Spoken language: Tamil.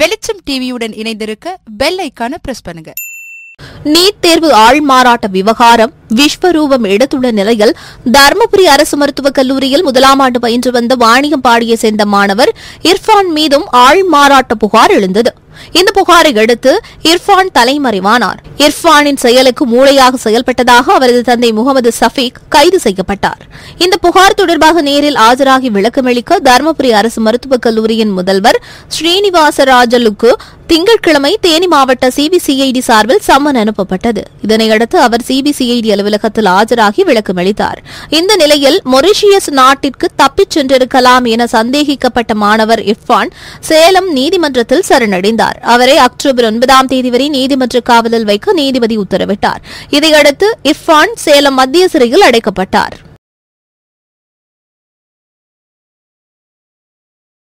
Velicham TV உடன் இணைந்திருக்க பெல் ஐகானை பிரஸ் பண்ணுங்க. நீட் தேர்வு ஆள்மாறாட்ட விவகாரம் விஸ்வரூபம் எடுத்துள்ள நிலையில் தர்மபுரி அரசு மருத்துவக் கல்லூரியில் முதலாம் ஆண்டு பயின்று வந்த வாணிகம் பாடியை சேர்ந்த மாணவர் இர்ஃபான் மீதும் ஆள்மாறாட்ட புகார் எழுந்தது. இந்த புகாரை அடுத்து இர்ஃபான் தலைமறைவானார். இர்ஃபானின் செயலுக்கு மூளையாக செயல்பட்டதாக அவரது தந்தை முகமது சஃபீக் கைது செய்யப்பட்டார். இந்த புகார் தொடர்பாக நேரில் ஆஜராகி விளக்கமளிக்க தர்மபுரி அரசு மருத்துவக் கல்லூரியின் முதல்வர் ஸ்ரீனிவாச ராஜலுக்கு திங்கட்கிழமை தேனி மாவட்ட CBCAD சார்பில் சம்மன் அனுப்பப்பட்டது. இதனையடுத்து அவர் CBCAD அலுவலகத்தில் ஆஜராகி விளக்கமளித்தார். இந்த நிலையில் மொரிஷியஸ் நாட்டிற்கு தப்பிச் சென்றிருக்கலாம் என சந்தேகிக்கப்பட்ட மாணவர் இர்ஃபான் சேலம் நீதிமன்றத்தில் சரணடைந்தார். அவரை அக்டோபர் 9ஆம் தேதி வரை நீதிமன்ற காவலில் வைக்க நீதிபதி உத்தரவிட்டார். இதையடுத்து இர்ஃபான் சேலம் மத்திய சிறையில் அடைக்கப்பட்டார்.